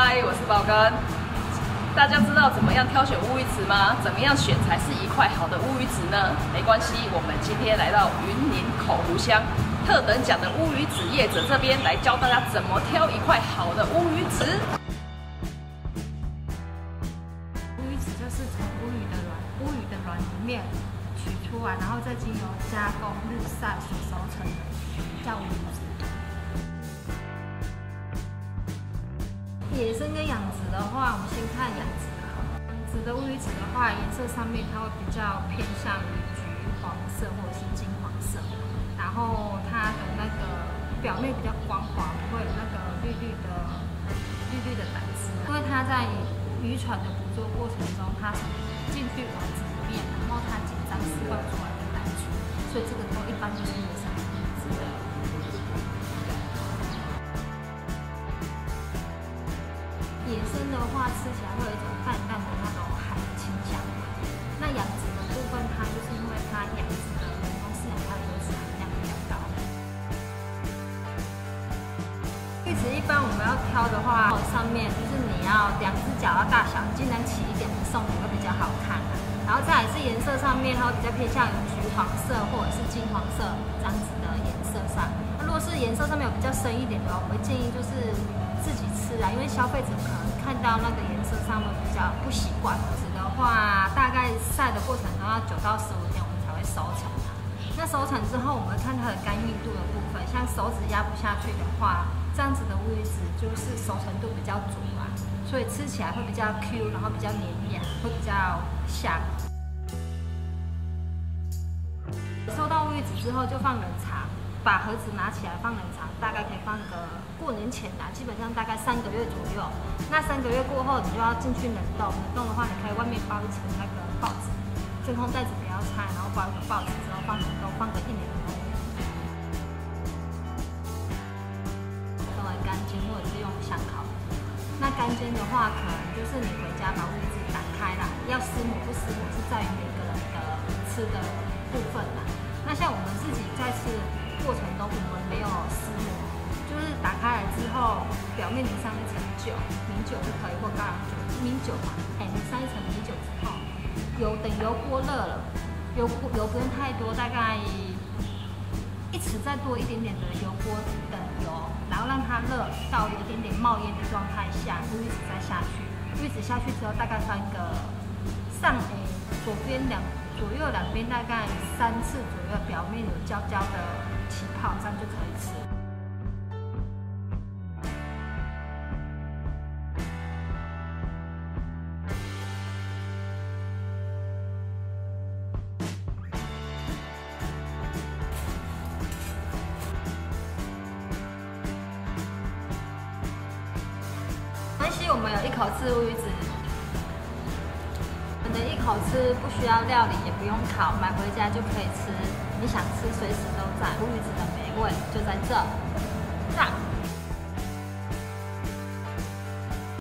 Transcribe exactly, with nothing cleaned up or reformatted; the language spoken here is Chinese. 嗨，我是宝根。大家知道怎么样挑选乌鱼子吗？怎么样选才是一块好的乌鱼子呢？没关系，我们今天来到云林口湖乡特等奖的乌鱼子业者这边，来教大家怎么挑一块好的乌鱼子。乌鱼子就是从乌鱼的卵，乌鱼的卵里面取出来，然后再经由加工、日晒所熟成的，叫乌鱼子。 野生跟养殖的话，我们先看养殖好了。养殖的乌鱼子的话，颜色上面它会比较偏向于橘黄色或者是金黄色，然后它的那个表面比较光滑，不会有那个绿绿的、绿绿的胆汁。因为它在渔船的捕捉过程中，它进去网子里面，然后它紧张释放出来的胆汁，所以这个都一般就是野生乌鱼子的。 野生的话，吃起来会有一种淡淡的那种海的清香味。那养殖的部分，它就是因为它养殖的人工饲养，它的油脂含量比较高。鱼子一般我们要挑的话，上面就是你要两只脚要大小，尽量齐一点的送你会比较好看、啊。然后再来是颜色上面，它会比较偏向于橘黄色或者是金黄色这样子的颜色上。那如果是颜色上面有比较深一点的话，我会建议就是。 自己吃啊，因为消费者可能看到那个颜色上面比较不习惯。子的话，大概晒的过程都要九到十五天，我们才会熟成啊。那熟成之后，我们看它的干硬度的部分，像手指压不下去的话，这样子的乌鱼子就是熟成度比较足啊，所以吃起来会比较 Q， 然后比较绵绵，会比较香。收到乌鱼子之后就放冷藏。 把盒子拿起来放冷藏，大概可以放个过年前啦，基本上大概三个月左右。那三个月过后，你就要进去冷冻。冷冻的话，你可以外面包一层那个报纸，真空袋子不要拆，然后包一个报纸之后放冷冻，放个一年多。稍微干煎或者是用香烤。那干煎的话，可能就是你回家把乌鱼子打开啦，要撕膜不撕膜是在于每个人的吃的部分啦。那像我们自己在吃。 过程中我们没有撕膜，就是打开来之后，表面淋上一层酒，米酒就可以或高粱酒，米酒嘛，哎、欸，淋上一层米酒之后，油等油锅热了，油锅油不用太多，大概一匙再多一点点的油锅的油，然后让它热到有一点点冒烟的状态下，乌鱼子再下去，乌鱼子下去之后大概翻个上诶、欸、左边两左右两边大概三次左右，表面有焦焦的。 起泡，这样就可以吃。没关系，我们有一口吃乌鱼子，我们的一口吃，不需要料理，也不用烤，买回家就可以吃。 你想吃，随时都在。乌鱼子的美味就在这，上。